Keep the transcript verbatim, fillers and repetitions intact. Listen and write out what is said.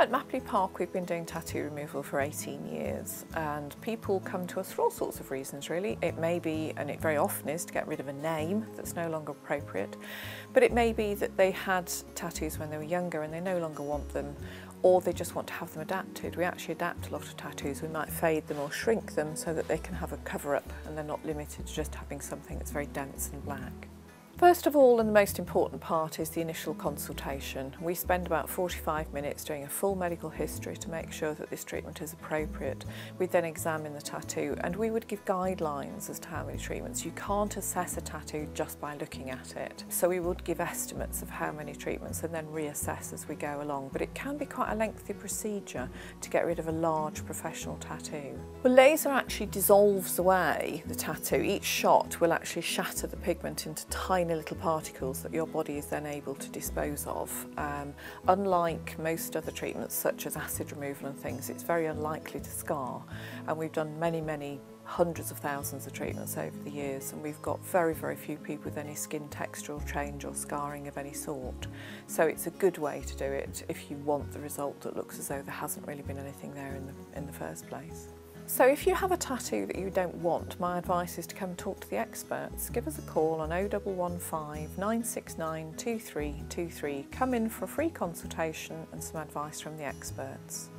At Mapperley Park we've been doing tattoo removal for eighteen years, and people come to us for all sorts of reasons really. It may be, and it very often is, to get rid of a name that's no longer appropriate, but it may be that they had tattoos when they were younger and they no longer want them, or they just want to have them adapted. We actually adapt a lot of tattoos. We might fade them or shrink them so that they can have a cover-up and they're not limited to just having something that's very dense and black. First of all, and the most important part, is the initial consultation. We spend about forty-five minutes doing a full medical history to make sure that this treatment is appropriate. We then examine the tattoo and we would give guidelines as to how many treatments. You can't assess a tattoo just by looking at it. So we would give estimates of how many treatments and then reassess as we go along. But it can be quite a lengthy procedure to get rid of a large professional tattoo. Well, laser actually dissolves away the tattoo. Each shot will actually shatter the pigment into tiny little particles that your body is then able to dispose of. Um, unlike most other treatments such as acid removal and things, it's very unlikely to scar, and we've done many many hundreds of thousands of treatments over the years, and we've got very very few people with any skin textural change or scarring of any sort. So it's a good way to do it if you want the result that looks as though there hasn't really been anything there in the, in the first place. So if you have a tattoo that you don't want, my advice is to come talk to the experts. Give us a call on oh double one five, nine six nine, two three two three. Come in for a free consultation and some advice from the experts.